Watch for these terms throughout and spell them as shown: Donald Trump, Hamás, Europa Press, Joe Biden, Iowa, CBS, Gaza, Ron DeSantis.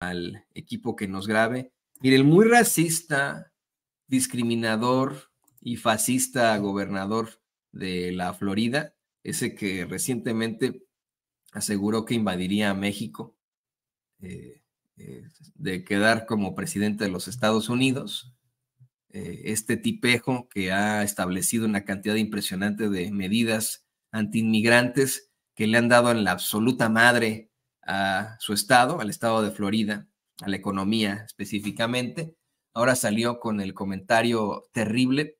al equipo que nos grabe. Mire, el muy racista, discriminador y fascista gobernador de la Florida, ese que recientemente aseguró que invadiría a México, de quedar como presidente de los Estados Unidos, este tipejo que ha establecido una cantidad impresionante de medidas antiinmigrantes que le han dado en la absoluta madre a su estado, al estado de Florida, a la economía específicamente. Ahora salió con el comentario terrible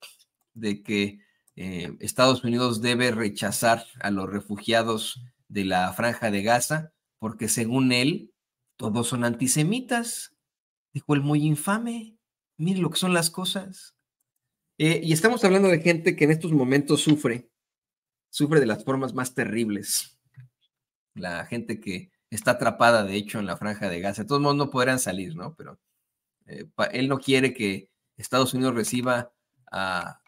de que Estados Unidos debe rechazar a los refugiados de la Franja de Gaza porque, según él, todos son antisemitas, dijo el muy infame. Miren lo que son las cosas. Y estamos hablando de gente que en estos momentos sufre de las formas más terribles. La gente que está atrapada, de hecho, en la Franja de Gaza. De todos modos no podrán salir, ¿no? Pero él no quiere que Estados Unidos reciba a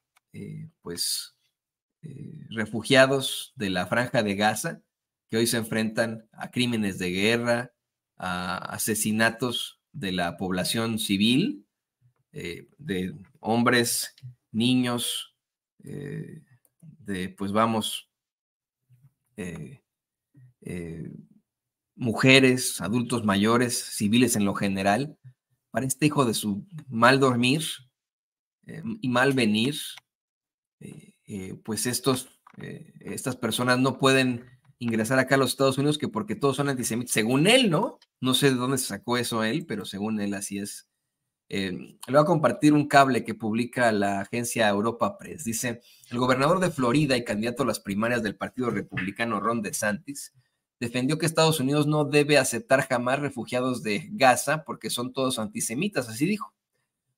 refugiados de la Franja de Gaza que hoy se enfrentan a crímenes de guerra, a asesinatos de la población civil, de hombres, niños, mujeres, adultos mayores, civiles en lo general. Para este hijo de su mal dormir y mal venir, pues estas personas no pueden ingresar acá a los Estados Unidos que porque todos son antisemitas, según él, ¿no? No sé de dónde se sacó eso él, pero según él así es. Le voy a compartir un cable que publica la agencia Europa Press. Dice, el gobernador de Florida y candidato a las primarias del Partido Republicano, Ron DeSantis, defendió que Estados Unidos no debe aceptar jamás refugiados de Gaza porque son todos antisemitas, así dijo.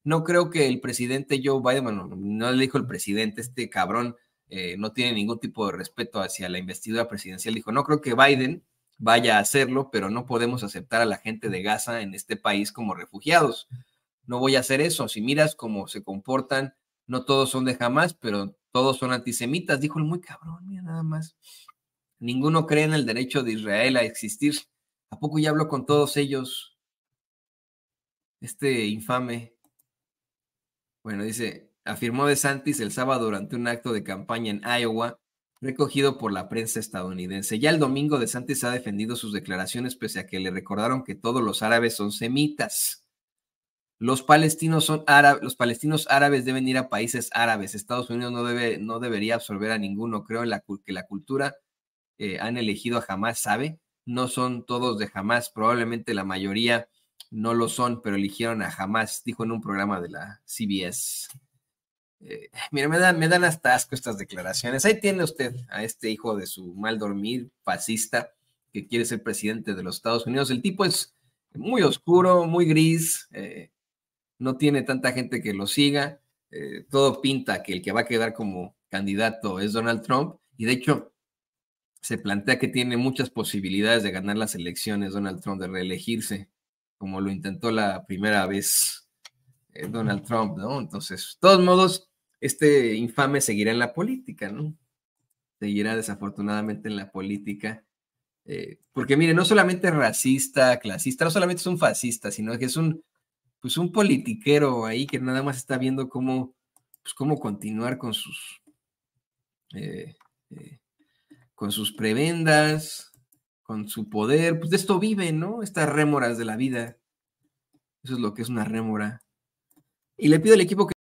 No creo que el presidente Joe Biden, bueno, no le dijo el presidente, este cabrón no tiene ningún tipo de respeto hacia la investidura presidencial. Dijo, no creo que Biden vaya a hacerlo, pero no podemos aceptar a la gente de Gaza en este país como refugiados. No voy a hacer eso. Si miras cómo se comportan, no todos son de Hamás, pero todos son antisemitas. Dijo el muy cabrón, mira nada más. Ninguno cree en el derecho de Israel a existir. ¿A poco ya habló con todos ellos? Este infame. Bueno, dice, afirmó DeSantis el sábado durante un acto de campaña en Iowa, recogido por la prensa estadounidense. Ya el domingo DeSantis ha defendido sus declaraciones pese a que le recordaron que todos los árabes son semitas. Los palestinos árabes deben ir a países árabes. Estados Unidos no debería absorber a ninguno. Creo en que la cultura han elegido a Hamás, ¿sabe? No son todos de Hamás. Probablemente la mayoría no lo son, pero eligieron a Hamás, dijo en un programa de la CBS. Mira, me dan hasta asco estas declaraciones. Ahí tiene usted a este hijo de su mal dormir, fascista, que quiere ser presidente de los Estados Unidos. El tipo es muy oscuro, muy gris, no tiene tanta gente que lo siga, todo pinta que el que va a quedar como candidato es Donald Trump, y de hecho se plantea que tiene muchas posibilidades de ganar las elecciones Donald Trump, de reelegirse, como lo intentó la primera vez Donald Trump, ¿no? Entonces, de todos modos, este infame seguirá en la política, ¿no? Seguirá desafortunadamente en la política. Porque mire, no solamente es racista, clasista, no solamente es un fascista, sino que es un politiquero ahí que nada más está viendo cómo continuar con sus prebendas, con su poder. Pues de esto vive, ¿no? Estas rémoras de la vida. Eso es lo que es una rémora. Y le pido al equipo que